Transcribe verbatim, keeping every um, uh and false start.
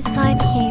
is fine here.